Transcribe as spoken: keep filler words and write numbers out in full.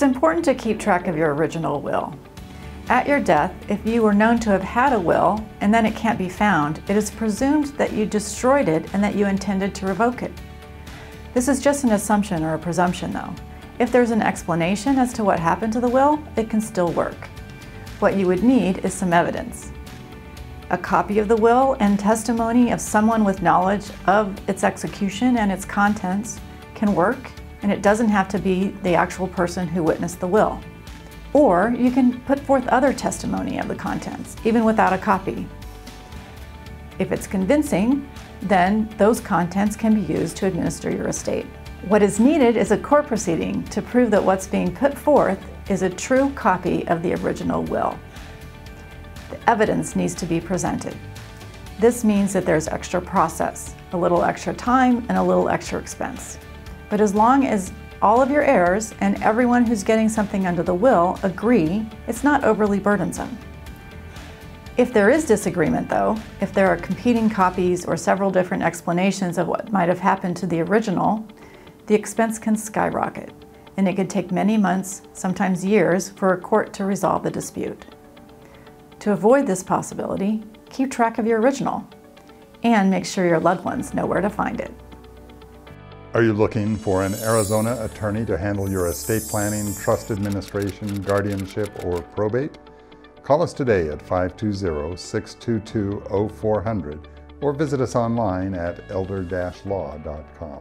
It's important to keep track of your original will. At your death, if you were known to have had a will and then it can't be found, it is presumed that you destroyed it and that you intended to revoke it. This is just an assumption or a presumption though. If there's an explanation as to what happened to the will, it can still work. What you would need is some evidence. A copy of the will and testimony of someone with knowledge of its execution and its contents can work, and it doesn't have to be the actual person who witnessed the will. Or you can put forth other testimony of the contents, even without a copy. If it's convincing, then those contents can be used to administer your estate. What is needed is a court proceeding to prove that what's being put forth is a true copy of the original will. The evidence needs to be presented. This means that there's extra process, a little extra time, and a little extra expense. But as long as all of your heirs and everyone who's getting something under the will agree, it's not overly burdensome. If there is disagreement though, if there are competing copies or several different explanations of what might have happened to the original, the expense can skyrocket, and it could take many months, sometimes years, for a court to resolve the dispute. To avoid this possibility, keep track of your original, and make sure your loved ones know where to find it. Are you looking for an Arizona attorney to handle your estate planning, trust administration, guardianship, or probate? Call us today at five two zero, six two two, oh four hundred or visit us online at elder dash law dot com.